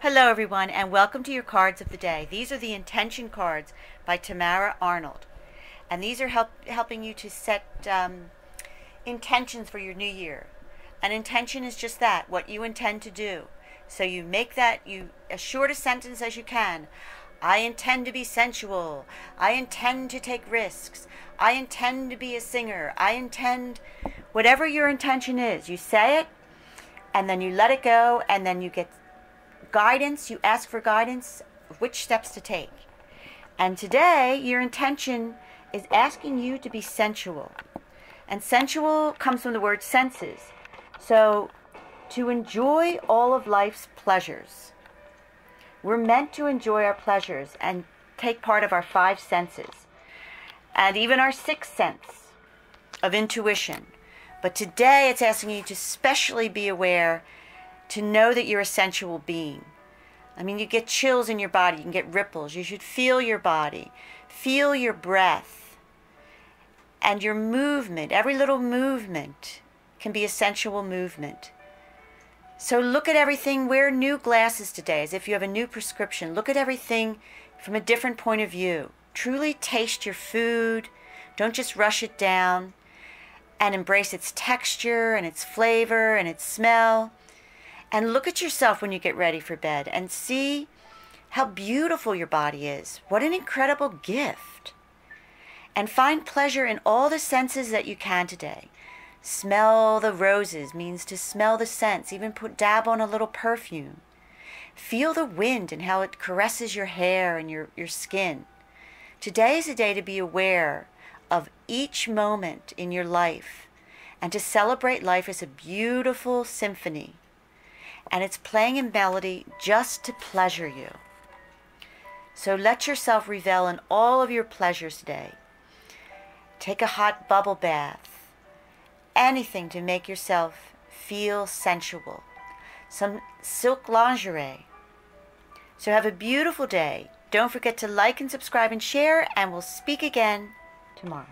Hello everyone, and welcome to your cards of the day. These are the Intention cards by Tamara Arnold, and these are helping you to set intentions for your new year. An intention is just that, what you intend to do. So you make that, you as short a sentence as you can. I intend to be sensual. I intend to take risks. I intend to be a singer. I intend, whatever your intention is, you say it, and then you let it go, and then you get guidance. You ask for guidance, which steps to take. And today your intention is asking you to be sensual, and sensual comes from the word senses, so to enjoy all of life's pleasures. We're meant to enjoy our pleasures and take part of our five senses and even our sixth sense of intuition, but today it's asking you to especially be aware, to know that you're a sensual being. I mean, you get chills in your body, you can get ripples, you should feel your body, feel your breath, and your movement. Every little movement can be a sensual movement. So look at everything, wear new glasses today as if you have a new prescription. Look at everything from a different point of view. Truly taste your food, don't just rush it down, and embrace its texture and its flavor and its smell. And look at yourself when you get ready for bed and see how beautiful your body is. What an incredible gift. And find pleasure in all the senses that you can today. Smell the roses means to smell the scents, even dab on a little perfume. Feel the wind and how it caresses your hair and your skin. Today is a day to be aware of each moment in your life and to celebrate life as a beautiful symphony. And it's playing in melody just to pleasure you. So let yourself revel in all of your pleasures today. Take a hot bubble bath. Anything to make yourself feel sensual. Some silk lingerie. So have a beautiful day. Don't forget to like and subscribe and share, and we'll speak again tomorrow.